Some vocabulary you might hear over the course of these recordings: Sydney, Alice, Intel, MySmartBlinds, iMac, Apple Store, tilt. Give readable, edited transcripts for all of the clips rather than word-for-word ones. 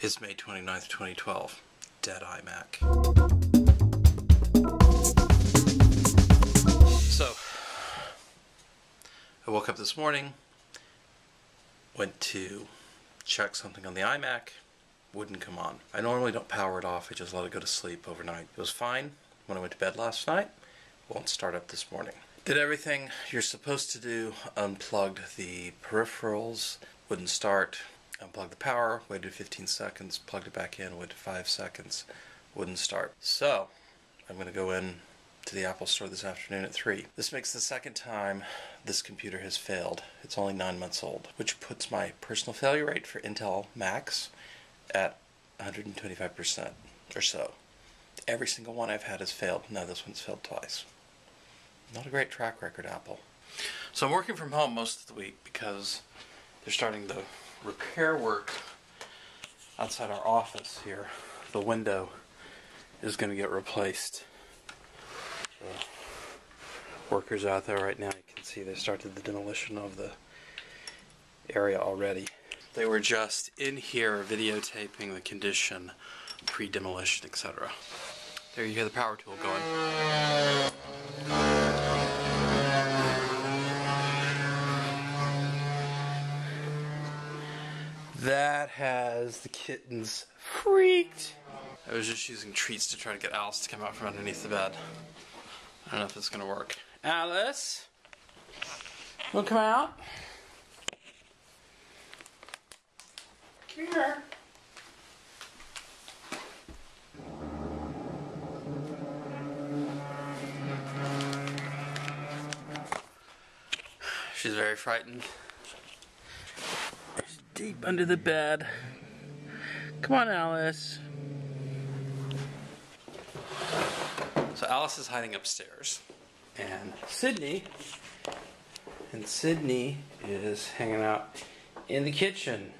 is May 29th, 2012. Dead iMac. So, I woke up this morning, went to check something on the iMac, wouldn't come on. I normally don't power it off, I just let it go to sleep overnight. It was fine when I went to bed last night, won't start up this morning. Did everything you're supposed to do, unplugged the peripherals, wouldn't start, unplugged the power, waited 15 seconds, plugged it back in, waited 5 seconds, wouldn't start. So, I'm going to go in to the Apple Store this afternoon at 3. This makes the second time this computer has failed. It's only 9 months old, which puts my personal failure rate for Intel Macs at 125% or so. Every single one I've had has failed. Now this one's failed twice. Not a great track record, Apple. So I'm working from home most of the week because they're starting the repair work outside our office here. The window is going to get replaced. So workers out there right now, you can see they started the demolition of the area already. They were just in here videotaping the condition, pre-demolition, etc. There you hear the power tool going. That has the kittens freaked. I was just using treats to try to get Alice to come out from underneath the bed. I don't know if it's gonna work. Alice, wanna come out? Come here. She's very frightened. She's deep under the bed. Come on, Alice. So Alice is hiding upstairs, and Sydney is hanging out in the kitchen.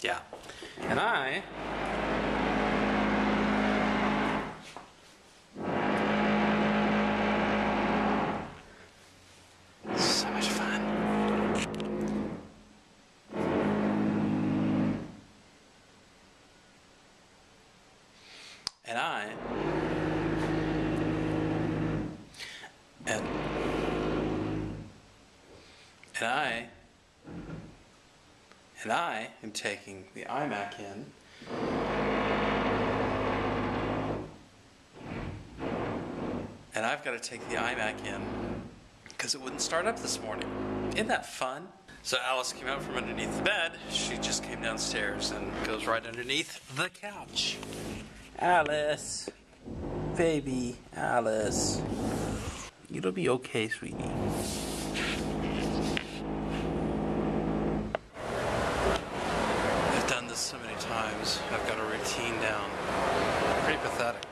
Yeah, and I And I am taking the iMac in and I've got to take the iMac in because it wouldn't start up this morning. Isn't that fun? So Alice came out from underneath the bed. She just came downstairs and goes right underneath the couch. Alice, baby Alice, it'll be okay, sweetie. So many times, I've got a routine down. Pretty pathetic.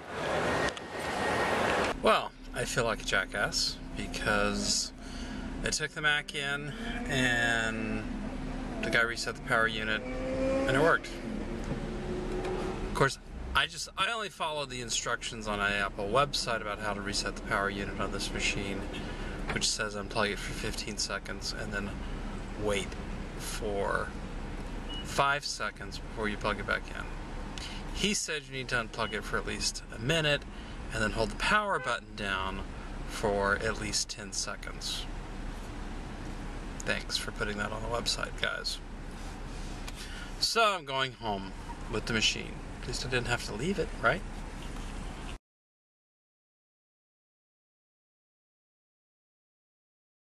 Well, I feel like a jackass because I took the Mac in and the guy reset the power unit and it worked. Of course, I only followed the instructions on an Apple website about how to reset the power unit on this machine, which says unplug it for 15 seconds and then wait for 5 seconds before you plug it back in. He said you need to unplug it for at least a minute and then hold the power button down for at least 10 seconds. Thanks for putting that on the website, guys. So I'm going home with the machine. At least I didn't have to leave it, right?